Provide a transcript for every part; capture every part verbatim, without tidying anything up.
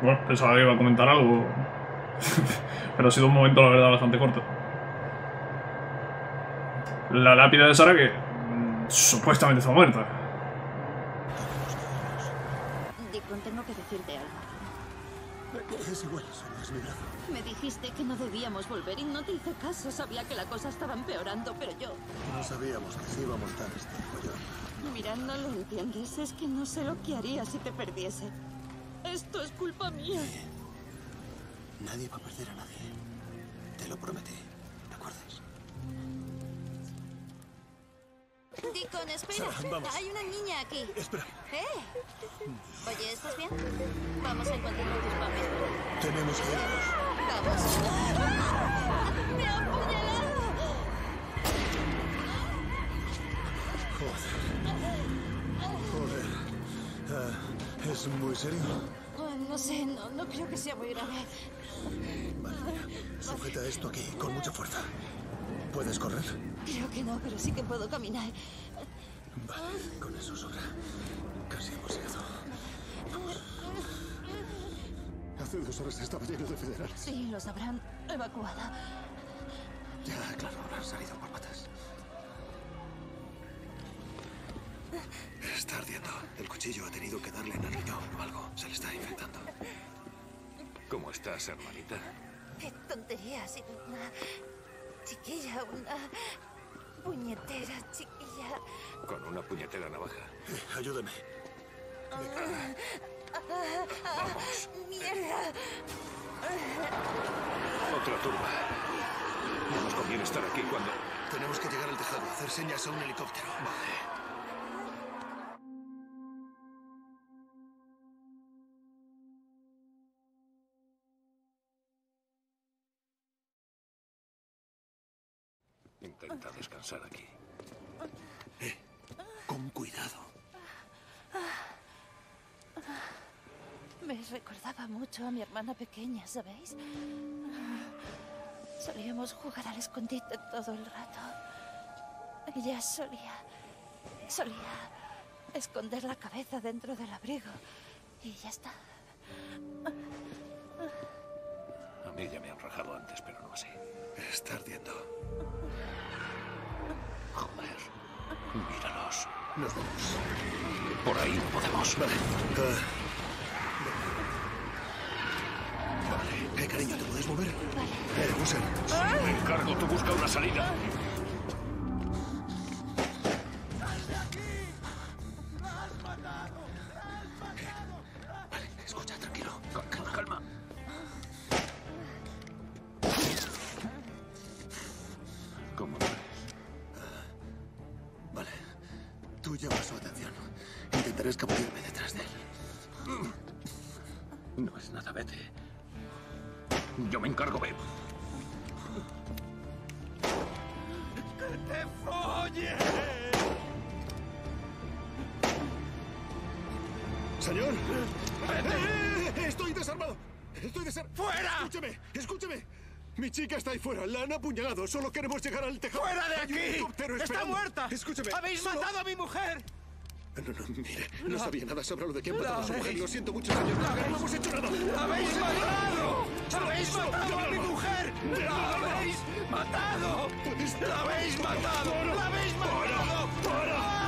Bueno, pensaba que iba a comentar algo. Pero ha sido un momento, la verdad, bastante corto. La lápida de Sara, que supuestamente está muerta. Deacon, tengo que decirte algo. Es igual, no es mi brazo. Me dijiste que no debíamos volver y no te hice caso. Sabía que la cosa estaba empeorando, pero yo... No sabíamos que se iba a montar este follón. Mira, no lo entiendes. Es que no sé lo que haría si te perdiese. Esto es culpa mía. Nadie va a perder a nadie. Te lo prometí. ¿Te acuerdas? Deacon, espera. Sara, hay una niña aquí. Espera. ¿Eh? Oye, ¿estás bien? Vamos a encontrar a tus papis. Tenemos que irnos. Vamos. ¡Ah! ¡Me ha apuñalado! Joder. Joder. Uh, ¿Es muy serio? No sé, no, no creo que sea muy grave. Vale, sujeta esto aquí, con mucha fuerza. ¿Puedes correr? Creo que no, pero sí que puedo caminar. Vale, con eso sobra. Casi hemos llegado. Vamos. Hace dos horas estaba lleno de federales. Sí, los habrán evacuado. Ya, claro, habrán salido por patas. Está ardiendo. El cuchillo ha tenido que darle en el riñón o algo. Se le está infectando. ¿Cómo estás, hermanita? Qué tontería, ha sido una chiquilla, una puñetera chiquilla. Con una puñetera navaja. Eh, ayúdame. Ah, ah, ah, Vamos. ¡Mierda! Otra turba. No nos conviene estar aquí cuando... Tenemos que llegar al tejado, hacer señas a un helicóptero. Vale. Intenta descansar aquí. Eh, con cuidado. Me recordaba mucho a mi hermana pequeña, ¿sabéis? Solíamos jugar al escondite todo el rato. Ella solía... Solía esconder la cabeza dentro del abrigo. Y ya está. A mí ya me han rajado antes, pero no así. Está ardiendo. Joder. Míralos. Nos vemos. Por ahí no podemos. Vale. Uh... Vale. Eh, cariño, ¿te puedes mover? Vale. Eh, Boozer. ¡Ah! Me encargo, tú busca una salida. ¡Sal de aquí! ¡La has matado! ¡La has matado! Vale, escucha, tranquilo. Calma, calma. Llama su atención. Intentaré escabullirme detrás de él. No es nada, vete. Yo me encargo, ve. ¡Que te folle! ¡Señor! ¡Vete! ¡Estoy desarmado! ¡Estoy desarmado! ¡Fuera! ¡Escúcheme! ¡Escúcheme! Mi chica está ahí fuera, la han apuñalado. Solo queremos llegar al tejado. ¡Fuera de aquí! ¡Está muerta! Escúchame. ¡Habéis solo... matado a mi mujer! No, no, mire, no la... sabía nada sobre lo de que han matado a su mujer. Lo siento mucho, señor. La... No hemos hecho nada. ¡La habéis matado! ¡Habéis matado a mi mujer! ¡La habéis matado! ¡La habéis matado! ¡La habéis matado! ¡Fuera! ¡Fuera!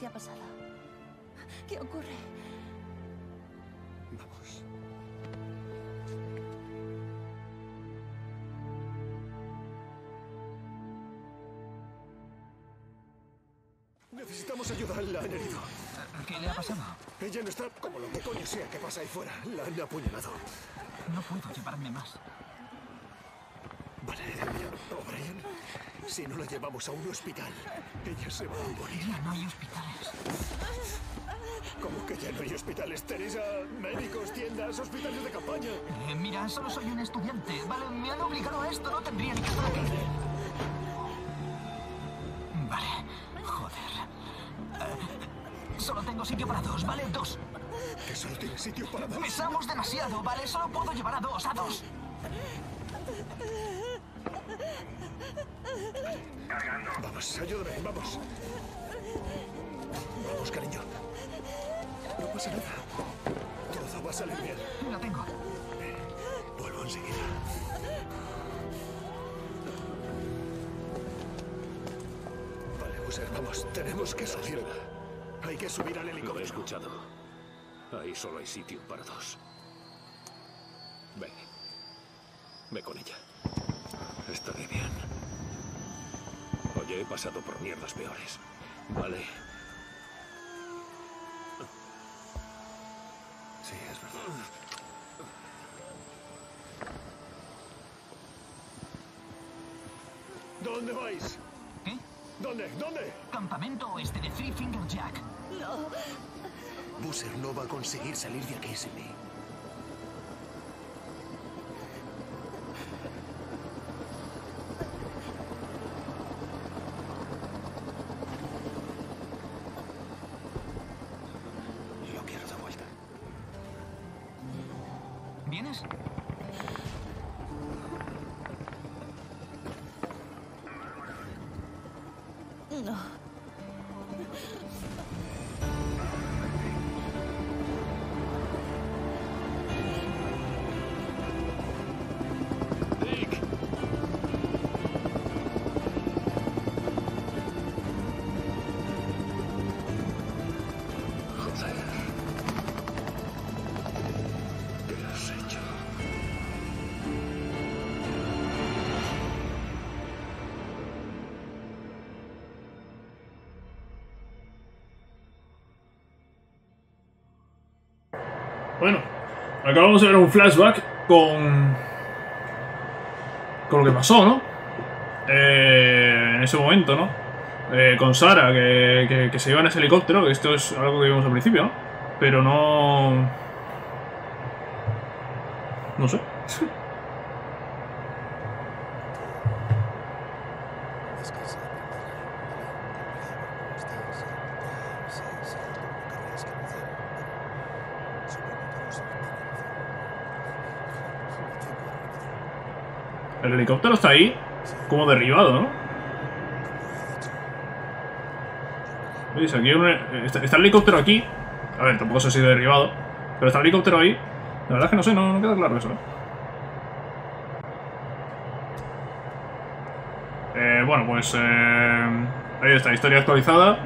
¿Qué ha pasado? ¿Qué ocurre? Vamos. Necesitamos ayuda. La han herido. ¿Qué le ha pasado? Ella no está como lo que coño sea que pasa ahí fuera. La han apuñalado. No puedo llevarme más. Vale, O'Brien, si no la llevamos a un hospital, ella se va a morir. Ya no hay hospitales. ¿Cómo que ya no hay hospitales? Tenéis a médicos, tiendas, hospitales de campaña. Eh, mira, solo soy un estudiante, ¿vale? Me han obligado a esto, no tendría ni que estar aquí. Vale, joder. Eh, solo tengo sitio para dos, ¿vale? Dos. ¿Qué Solo tiene sitio para dos. Pesamos demasiado, ¿vale? Solo puedo llevar a dos, a dos. Cargando. Vamos, ayúdame, vamos. Vamos, cariño. No pasa nada. Todo va a salir bien. La tengo. Eh, vuelvo enseguida. Vale, Boozer, vamos. Tenemos que subirla. Hay que subir al helicóptero. Lo he escuchado. Ahí solo hay sitio para dos. Ven. Ve con ella. Estaré bien. Oye, he pasado por mierdas peores. Vale. Sí, es verdad. ¿Dónde vais? ¿Eh? ¿Dónde? ¿Dónde? Campamento oeste de Three Finger Jack. No. Boozer no va a conseguir salir de aquí sin mí. Acabamos de ver un flashback con, con lo que pasó, ¿no? Eh, en ese momento, ¿no? Eh, con Sara, que, que, que se iba en ese helicóptero, que esto es algo que vimos al principio, ¿no? Pero no... No sé. El helicóptero está ahí, como derribado, ¿no? ¿Veis? Aquí hay un... Está, está el helicóptero aquí. A ver, tampoco sé si derribado. Pero está el helicóptero ahí. La verdad es que no sé, no, no queda claro eso, ¿eh? Eh, bueno, pues... Eh, ahí está, historia actualizada.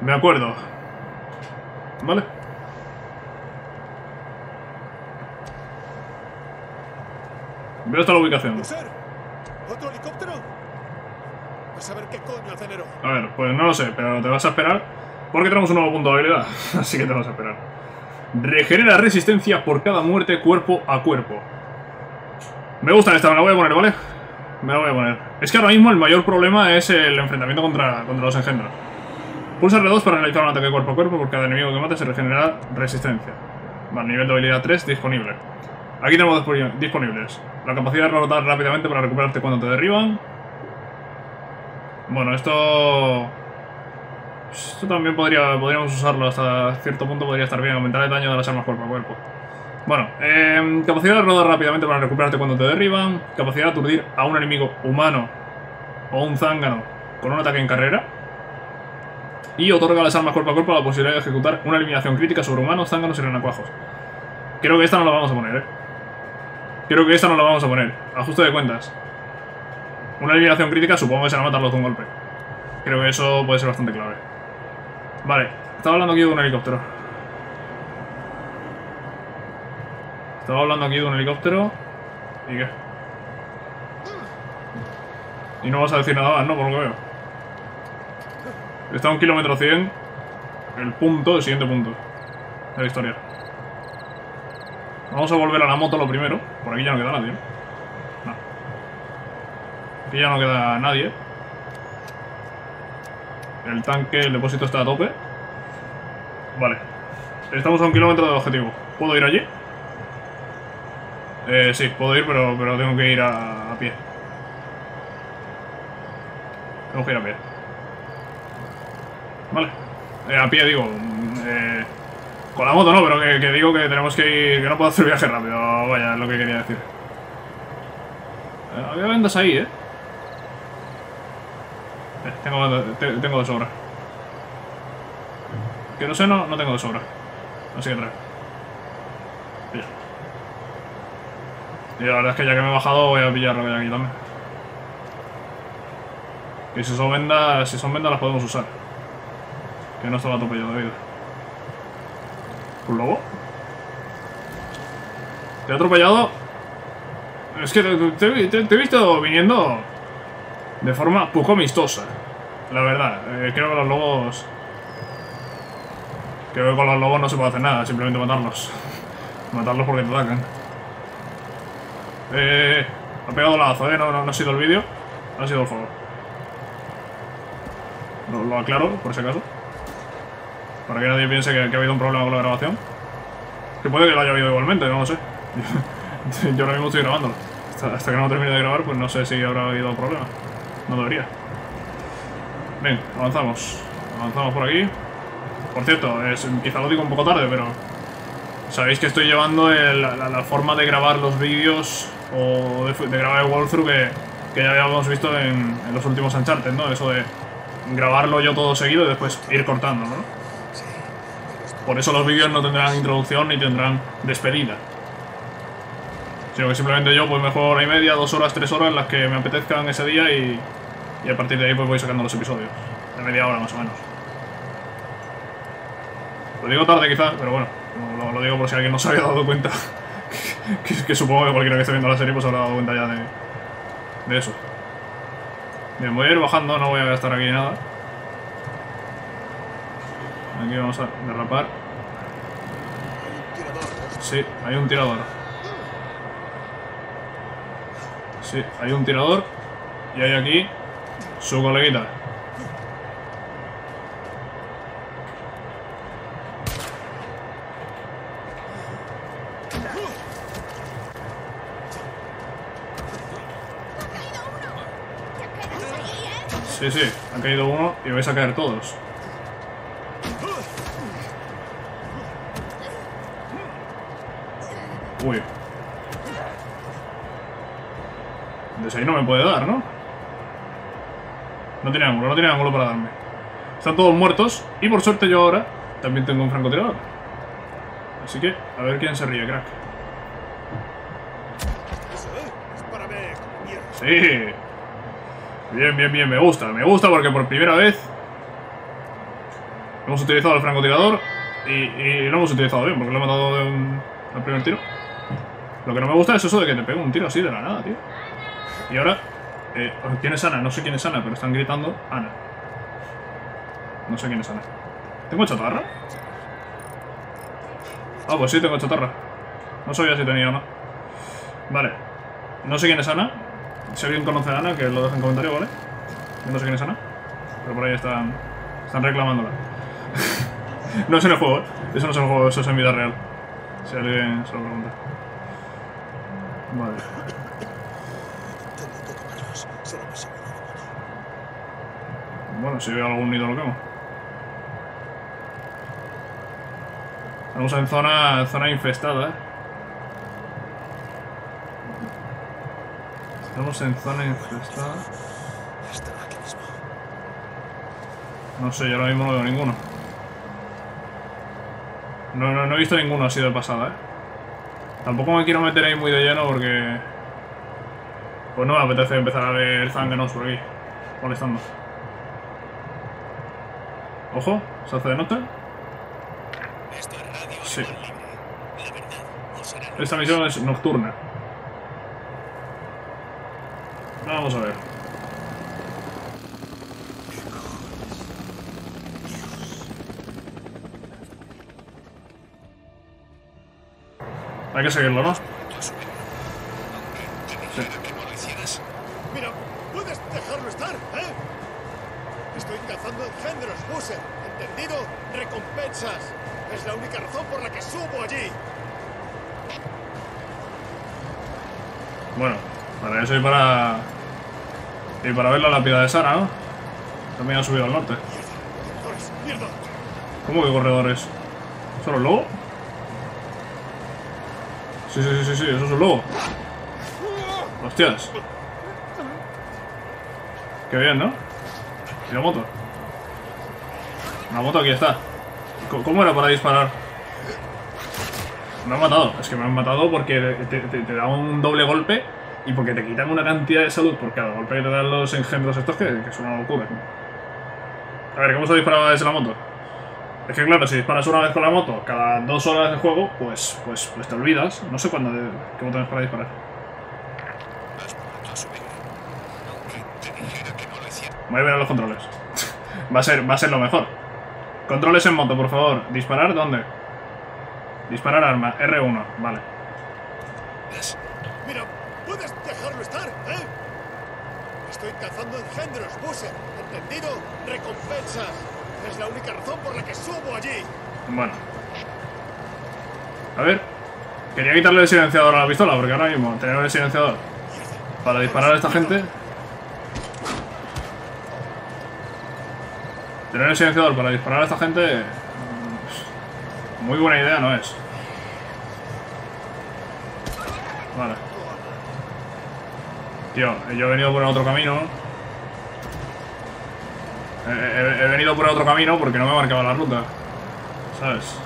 Me acuerdo. Vale. Veo hasta la ubicación. ¿Otro helicóptero? Pues a ver qué coño hace enero. A ver, pues no lo sé, pero te vas a esperar. Porque tenemos un nuevo punto de habilidad. Así que te vas a esperar. Regenera resistencia por cada muerte cuerpo a cuerpo. Me gusta esta, me la voy a poner, ¿vale? Me la voy a poner. Es que ahora mismo el mayor problema es el enfrentamiento contra, contra los engendros. Pulsa R dos para realizar un ataque cuerpo a cuerpo. Por cada enemigo que mate se regenera resistencia. Vale, nivel de habilidad tres disponible. Aquí tenemos disponibles la capacidad de rebotar rápidamente para recuperarte cuando te derriban. Bueno, esto... Esto también podría, podríamos usarlo hasta cierto punto, podría estar bien, aumentar el daño de las armas cuerpo a cuerpo. Bueno, eh, capacidad de rodar rápidamente para recuperarte cuando te derriban. Capacidad de aturdir a un enemigo humano o un zángano con un ataque en carrera. Y otorga a las armas cuerpo a cuerpo la posibilidad de ejecutar una eliminación crítica sobre humanos, zánganos y renacuajos. Creo que esta no la vamos a poner, eh. Creo que esta no la vamos a poner. Ajuste de cuentas. Una eliminación crítica, supongo que será matarlos de un golpe. Creo que eso puede ser bastante clave. Vale, estaba hablando aquí de un helicóptero. Estaba hablando aquí de un helicóptero. ¿Y qué? Y no vas a decir nada más, ¿no? Por lo que veo. Está a un kilómetro cien. El punto, el siguiente punto de la historia. Vamos a volver a la moto lo primero. Por aquí ya no queda nadie. No. Aquí ya no queda nadie. El tanque, el depósito está a tope. Vale. Estamos a un kilómetro del objetivo. ¿Puedo ir allí? Eh, sí, puedo ir, pero, pero tengo que ir a, a pie. Tengo que ir a pie. Vale. Eh, a pie digo. Eh, Con la moto no, pero que, que digo que tenemos que ir, que no puedo hacer viaje rápido, vaya, es lo que quería decir. Había vendas ahí, eh. eh tengo, te, tengo de sobra. Que no sé, no, no tengo de sobra. Así que trae. Y la verdad es que ya que me he bajado voy a pillar lo que hay aquí también. Y si son vendas, si son vendas las podemos usar. Que no estaba atropellado de vida. ¿Un lobo? ¿Te he atropellado? Es que te, te, te, te he visto viniendo de forma poco amistosa. La verdad, eh, creo que los lobos... Creo que con los lobos no se puede hacer nada, simplemente matarlos. Matarlos porque te atacan. Eh, ha pegado lazo, eh, no, no, no ha sido el vídeo, ha sido el fuego. Lo, lo aclaro, por si acaso. Para que nadie piense que, que ha habido un problema con la grabación. Que puede que lo haya habido igualmente, no lo sé. Yo ahora mismo estoy grabándolo. Hasta, hasta que no termine de grabar, pues no sé si habrá habido problema. No debería. Bien, avanzamos. Avanzamos por aquí. Por cierto, es, quizá lo digo un poco tarde, pero... Sabéis que estoy llevando el, la, la forma de grabar los vídeos o de, de grabar el walkthrough que, que ya habíamos visto en, en los últimos Uncharted, ¿no? Eso de grabarlo yo todo seguido y después ir cortando, ¿no? Por eso los vídeos no tendrán introducción ni tendrán despedida. Sino que simplemente yo pues me juego hora y media, dos horas, tres horas, las que me apetezcan ese día y, y a partir de ahí pues voy sacando los episodios. De media hora más o menos. Lo digo tarde quizás, pero bueno, lo, lo digo por si alguien no se había dado cuenta. que, que, que supongo que cualquiera que esté viendo la serie pues habrá dado cuenta ya de, de eso. Bien, voy a ir bajando, no voy a gastar aquí nada. Aquí vamos a derrapar. Sí, hay un tirador. Sí, hay un tirador. Y hay aquí su coleguita. Sí, sí, ha caído uno y vais a caer todos. Uy. Desde ahí no me puede dar, ¿no? No tiene ángulo, no tiene ángulo para darme. Están todos muertos. Y por suerte yo ahora también tengo un francotirador. Así que, a ver quién se ríe, crack. Sí. Bien, bien, bien, me gusta. Me gusta porque por primera vez hemos utilizado el francotirador. Y, y lo hemos utilizado bien, porque lo he matado de un, al primer tiro. Lo que no me gusta es eso de que te pegue un tiro así de la nada, tío. Y ahora... Eh, ¿quién es Ana? No sé quién es Ana, pero están gritando Ana. No sé quién es Ana. ¿Tengo chatarra? Ah, pues sí, tengo chatarra. No sabía si tenía o no. Vale. No sé quién es Ana. Si alguien conoce a Ana, que lo deje en comentario, ¿vale? Yo no sé quién es Ana. Pero por ahí están... Están reclamándola. No es en el juego, ¿eh? Eso no es en el juego, eso es en vida real. Si alguien se lo pregunta. Vale. Bueno, si veo algún nido lo quemo. Estamos en zona, zona infestada. Estamos en zona infestada. No sé, yo ahora mismo no veo ninguno. No, no, no he visto ninguno así de pasada, eh. Tampoco me quiero meter ahí muy de lleno porque... Pues no me apetece empezar a ver zánganos por aquí, molestando. Ojo, se hace de nota. Sí. Esta misión es nocturna. Vamos a ver. Hay que seguirlo, ¿no? Thunderous Boozer, ¿entendido? Recompensas. Es la única razón por la que subo allí. Bueno, para eso y para... Y para ver la lápida de Sara, ¿no? También ha subido al norte. Mierda, corredores, mierda. ¿Cómo que corredores? ¿Eso era un lobo? Sí, sí, sí, sí, eso es un lobo. Hostias. Qué bien, ¿no? Y la moto. La moto aquí está. ¿Cómo era para disparar? Me han matado. Es que me han matado porque te, te, te da un doble golpe y porque te quitan una cantidad de salud por cada golpe que te dan los engendros estos, que, que es una locura. A ver, ¿cómo se disparaba desde la moto? Es que claro, si disparas una vez con la moto cada dos horas de juego, pues, pues, pues te olvidas. No sé cuándo de, qué botón es para disparar. Voy a ver a los controles. va, a ser, va a ser lo mejor. Controles en moto, por favor. ¿Disparar dónde? Disparar arma. erre uno. Vale. Mira, puedes dejarlo estar, ¿eh? Estoy cazando engendros, Boozer. ¿Entendido? Recompensas. Es la única razón por la que subo allí. Bueno. A ver. Quería quitarle el silenciador a la pistola, porque ahora mismo tener el silenciador para disparar a esta gente... Tener el silenciador para disparar a esta gente... Muy buena idea no es. Vale. Tío, yo he venido por otro camino. He, he, he venido por otro camino porque no me marcaba la ruta. ¿Sabes?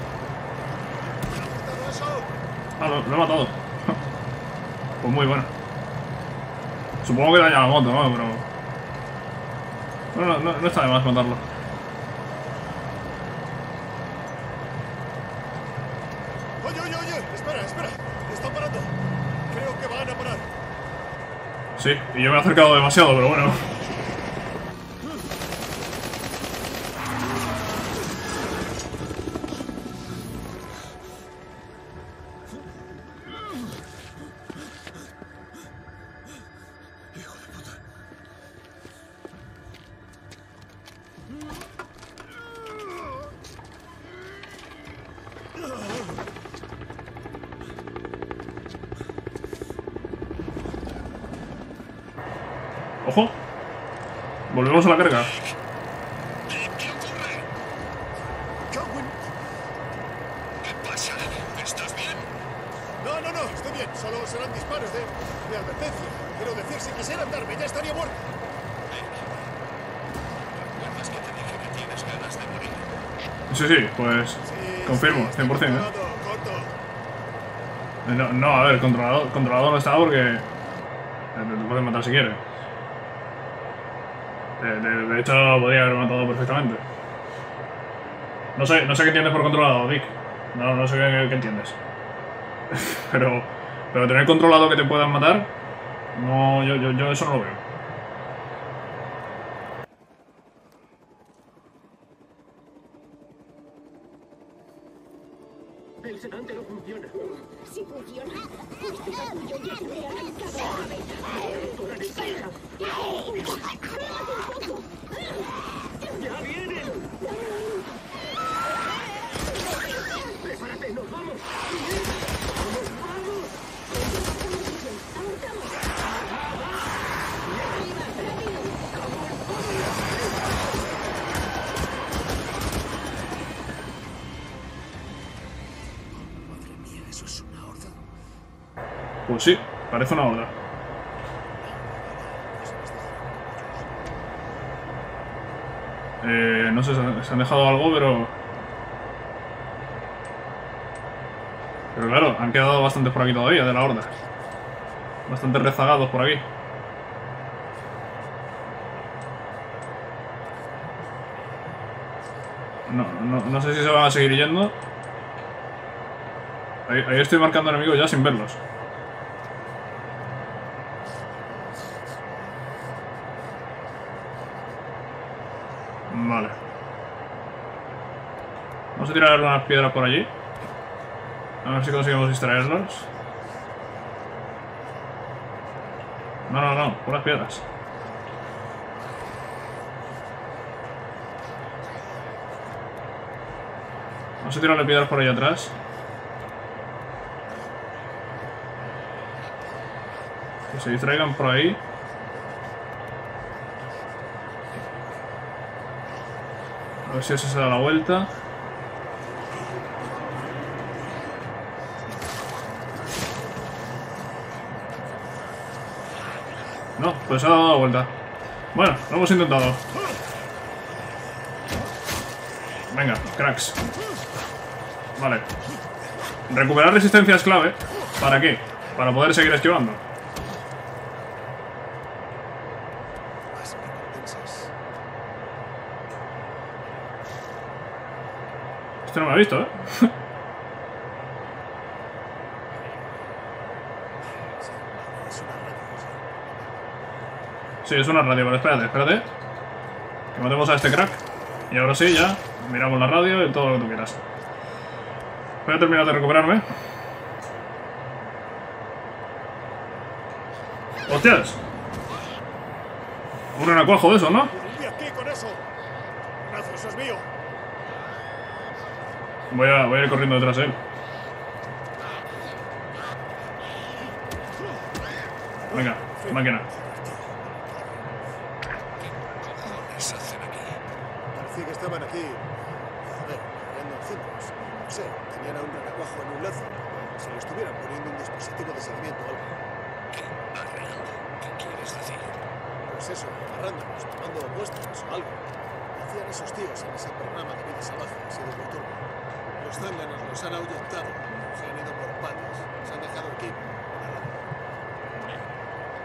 Ah, lo, lo he matado. Pues muy bueno. Supongo que daña la moto, ¿no? Pero... Bueno, no, no, no está de más matarlo. Oye, oye, oye, espera, espera. Están parando. Creo que van a parar. Sí, y yo me he acercado demasiado, pero bueno. Ojo, volvemos a la carga. ¿Qué ocurre? ¿Qué pasa? ¿Estás bien? No, no, no, estoy bien. Solo serán disparos de, de advertencia. Quiero decir, si quisiera andarme, ya estaría muerto. ¿Recuerdas que te dije que tienes ganas de morir? Sí, sí, pues sí, confirmo, sí, cien por cien. ¿Eh? No, no, a ver, controlador, controlador no está porque te pueden matar si quieres. De, de, de hecho, podría haber matado perfectamente. No sé, no sé qué entiendes por controlado, Dick. No, no sé qué, qué entiendes. pero, pero tener controlado que te puedan matar, no, yo, yo, yo eso no lo veo. El sedante no funciona. Si funciona, usted yo ya me he arrancado. ¡Ya vienen! ¡Prepárate, nos vamos! ¡Nos vamos! Pues sí, parece una horda. Eh, no sé, se han dejado algo, pero... Pero claro, han quedado bastantes por aquí todavía, de la horda. Bastantes rezagados por aquí. No, no, no sé si se van a seguir yendo. Ahí, ahí estoy marcando enemigos ya sin verlos. Vale. Vamos a tirar unas piedras por allí. A ver si conseguimos distraerlos. No, no, no, por las piedras. Vamos a tirarle piedras por ahí atrás. Que se distraigan por ahí. A ver si eso se da la vuelta. No, pues ha dado la vuelta. Bueno, lo hemos intentado. Venga, cracks. Vale. Recuperar resistencia es clave. ¿Para qué? Para poder seguir esquivando. Este no me ha visto, ¿eh? Sí, es una radio, pero espérate, espérate. Que matemos a este crack. Y ahora sí, ya. Miramos la radio y todo lo que tú quieras. Voy a terminar de recuperarme. ¡Hostias! Un renacuajo de eso, ¿no? Voy a, voy a ir corriendo detrás de él. Venga, máquina. Parecía que estaban aquí. No sé, tenían a un renacuajo en un lazo. Si lo estuvieran poniendo un dispositivo de seguimiento o algo. ¿Qué? ¿Agarrando? ¿Qué quieres decir? Pues eso, agarrándonos, tomando muestras o algo. Hacían esos tíos en ese programa de vida salvaje, ha sido muy turbo. Los zánganos los han ahuyentado, se han ido por patas, se han dejado aquí, por la radio.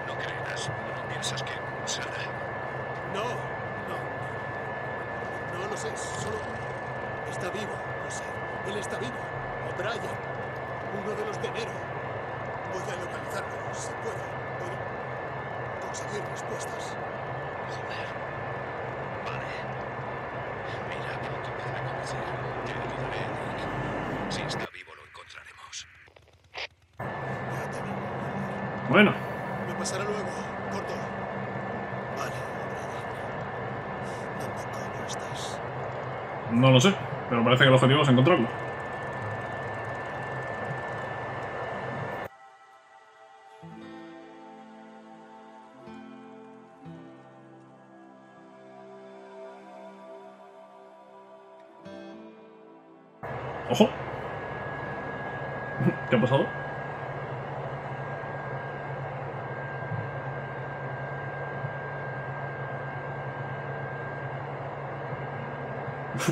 ¿No creerás? ¿No piensas que será? No, no. No lo sé, solo está vivo, no sé. Él está vivo. O'Brien. Uno de los de enero. Voy a localizarlo, si puedo. Puedo conseguir respuestas. Joder. Vale. Mira, creo que me van a convencer. Te ayudaré, Deacon. Si está vivo, lo encontraremos. Ya te veo. Bueno. Me pasará luego. Corto. Vale, O'Brien. ¿Dónde coño estás? No lo sé. Pero parece que el objetivo es encontrarlo. ¡Ojo! ¿Qué ha pasado?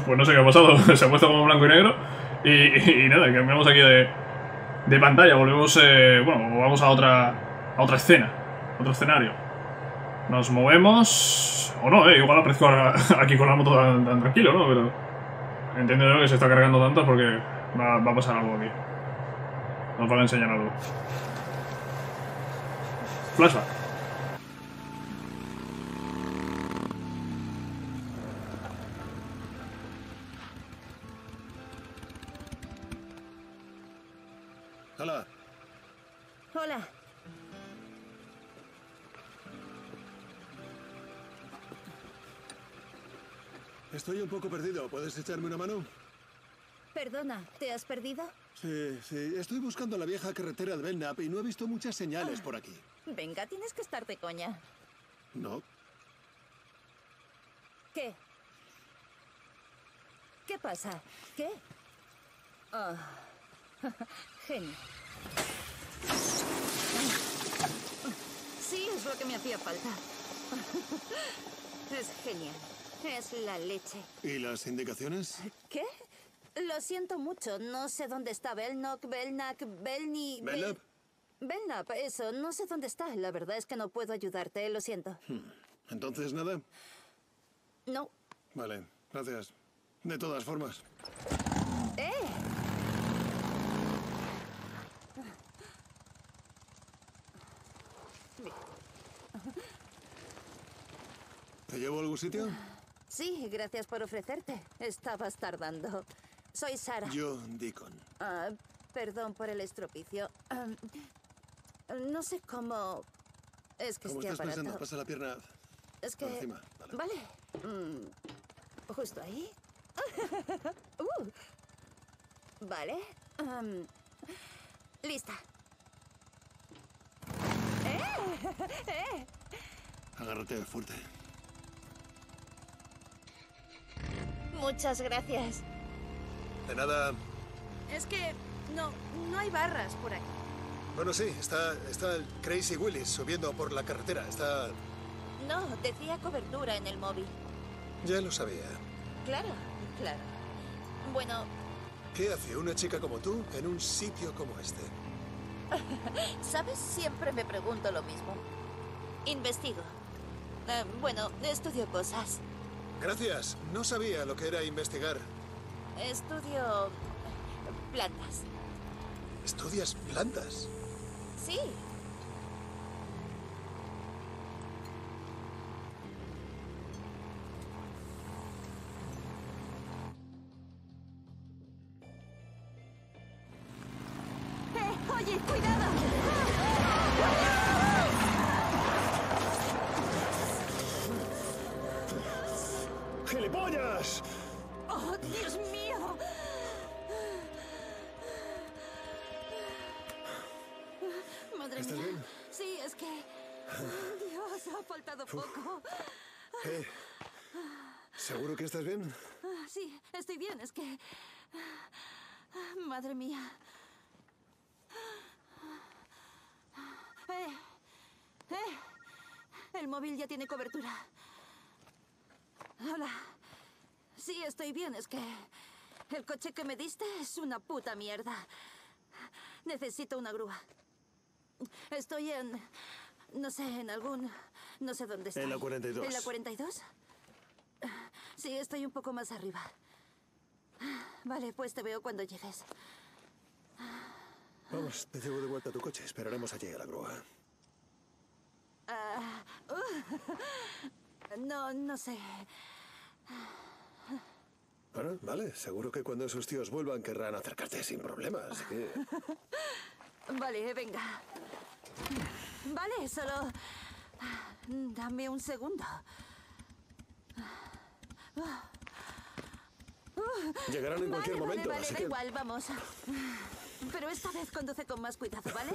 Pues no sé qué ha pasado, se ha puesto como blanco y negro y, y, y nada, cambiamos aquí de, de pantalla, volvemos, eh, bueno, vamos a otra a otra escena, otro escenario. Nos movemos, o no, eh, igual aparezco aquí con la moto tan, tan tranquilo, ¿no? Pero entiendo yo que se está cargando tantas porque va, va a pasar algo aquí. Nos van a enseñar algo. Flashback. Hola. Hola. Estoy un poco perdido. ¿Puedes echarme una mano? Perdona, ¿te has perdido? Sí, sí. Estoy buscando la vieja carretera de Belknap y no he visto muchas señales ah, por aquí. Venga, tienes que estar de coña. No. ¿Qué? ¿Qué pasa? ¿Qué? Oh. Genio. Sí, es lo que me hacía falta. Es genial. Es la leche. ¿Y las indicaciones? ¿Qué? Lo siento mucho. No sé dónde está Belknap, Belknap, Belni... ¿Belknap? Belknap, eso. No sé dónde está. La verdad es que no puedo ayudarte. Lo siento. ¿Entonces nada? No. Vale. Gracias. De todas formas. ¡Eh! ¿Te llevo a algún sitio? Sí, gracias por ofrecerte. Estabas tardando. Soy Sara. Yo, Deacon. Uh, perdón por el estropicio. Uh, no sé cómo... Es que estoy aparato. Pensando? Pasa la pierna... Es que... Por encima. Vale. vale. Mm, justo ahí. uh, vale. Um, lista. ¡Eh! Agárrate fuerte. Muchas gracias. De nada. Es que no, no hay barras por aquí. Bueno, sí, está, está el Crazy Willis subiendo por la carretera, está... No, decía cobertura en el móvil. Ya lo sabía. Claro, claro. Bueno... ¿Qué hace una chica como tú en un sitio como este? ¿Sabes? Siempre me pregunto lo mismo. Investigo. Eh, bueno, estudio cosas. Gracias. No sabía lo que era investigar. Estudio... plantas. ¿Estudias plantas? Sí. ¿Estás bien? Sí, estoy bien. Es que... Madre mía. Eh, eh. El móvil ya tiene cobertura. Hola. Sí, estoy bien. Es que... El coche que me diste es una puta mierda. Necesito una grúa. Estoy en... No sé, en algún... No sé dónde estoy. En la cuarenta y dos. ¿En la cuarenta y dos? Sí, estoy un poco más arriba. Vale, pues te veo cuando llegues. Vamos, te llevo de vuelta a tu coche. Esperaremos allí a la grúa. Uh, uh, no, no sé. Bueno, vale. Seguro que cuando esos tíos vuelvan querrán acercarte sin problemas. Así que... Vale, venga. Vale, solo... Dame un segundo. Llegarán en cualquier vale, momento. Vale, vale, da que... igual, vamos. Pero esta vez conduce con más cuidado, ¿vale?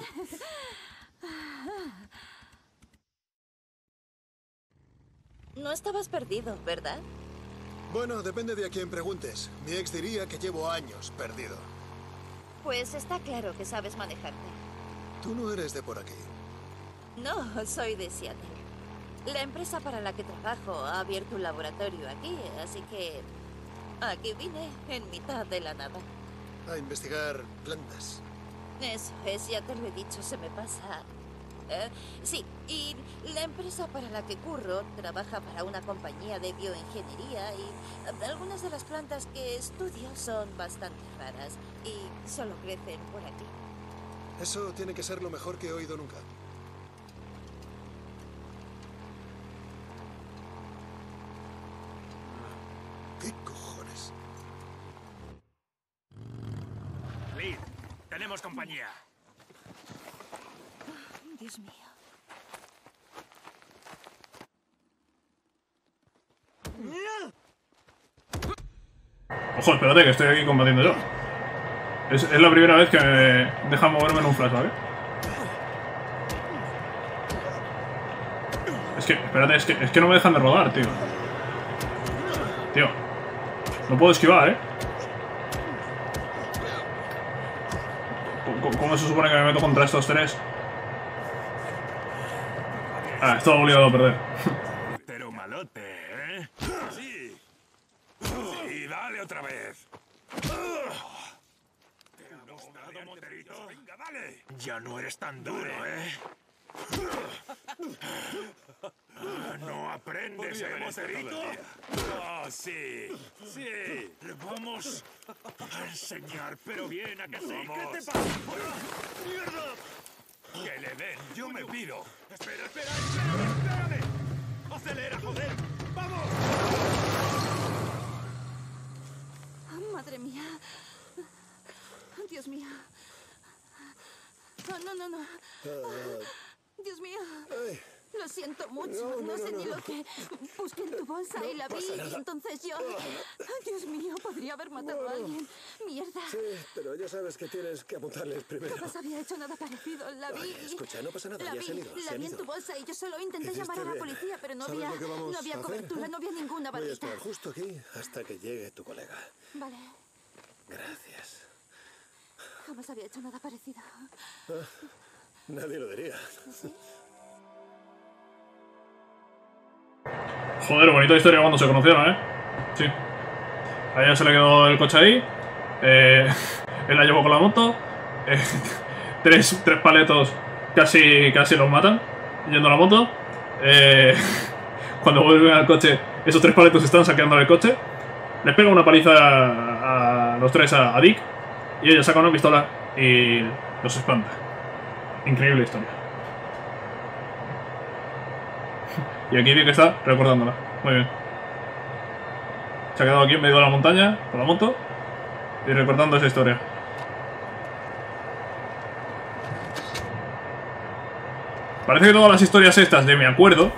No estabas perdido, ¿verdad? Bueno, depende de a quién preguntes. Mi ex diría que llevo años perdido. Pues está claro que sabes manejarte. Tú no eres de por aquí. No, soy de Seattle. La empresa para la que trabajo ha abierto un laboratorio aquí, así que aquí vine, en mitad de la nada. A investigar plantas. Eso es, ya te lo he dicho, se me pasa. Eh, sí, y la empresa para la que curro trabaja para una compañía de bioingeniería y algunas de las plantas que estudio son bastante raras y solo crecen por aquí. Eso tiene que ser lo mejor que he oído nunca. ¿Qué cojones? Lid, tenemos compañía. Dios mío. Ojo, espérate, que estoy aquí combatiendo yo. Es, es la primera vez que me deja moverme en un flash, ¿vale? Es que, espérate, es que, es que no me dejan de rodar, tío. Tío. No puedo esquivar, ¿eh? ¿Cómo, ¿Cómo se supone que me meto contra estos tres? Ah, esto lo he obligado a perder. Pero malote, ¿eh? Sí. Sí, dale otra vez. ¿Te ha gustado, monterito? Venga, dale. Ya no eres tan duro, ¿eh? No aprendes, ¿eh, monterito? Oh, sí, sí. Vamos a enseñar, pero bien, a que sí. ¿Qué te pasa? ¡Mierda! Que le den, yo me pido. Espera, espera, espérame, espérame. Acelera, joder. ¡Vamos! Oh, madre mía. Dios mío. Oh, no, no, no. Oh. Dios mío, ay, lo siento mucho, no, no, no sé no, ni no. lo que... Busqué en tu bolsa no y la vi, y entonces yo... Dios mío, podría haber matado bueno, a alguien. Mierda. Sí, pero ya sabes que tienes que apuntarles primero. Jamás había hecho nada parecido, la vi... Ay, escucha, no pasa nada, la vi, ya se han ido, la vi en tu bolsa y yo solo intenté llamar a la policía, pero no había, no había cobertura, no había ninguna barrita. Voy a estar justo aquí hasta que llegue tu colega. Vale. Gracias. Jamás había hecho nada parecido. Ah. Nadie lo diría. Joder, bonita historia cuando se conocieron, ¿eh? Sí. A ella se le quedó el coche ahí. Eh, él la llevó con la moto. Eh, tres, tres paletos casi, casi los matan yendo a la moto. Eh, cuando vuelven al coche, esos tres paletos están saqueando el coche. Les pega una paliza a, a los tres a, a Dick. Y ella saca una pistola y los espanta. Increíble historia. Y aquí Dick está recordándola. Muy bien. Se ha quedado aquí en medio de la montaña con la moto y recordando esa historia. Parece que todas las historias estas de me acuerdo,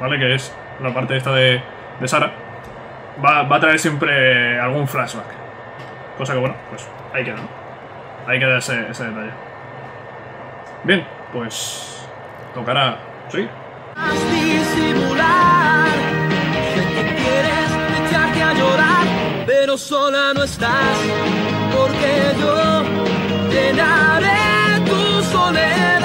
¿vale? Que es la parte esta de, de Sara, va, va a traer siempre algún flashback. Cosa que bueno, pues ahí queda, ¿no? Ahí queda ese, ese detalle. Bien, pues tocará seguir. Disimular, sé que quieres echarte a llorar, pero sola no estás, porque yo llenaré tu soledad.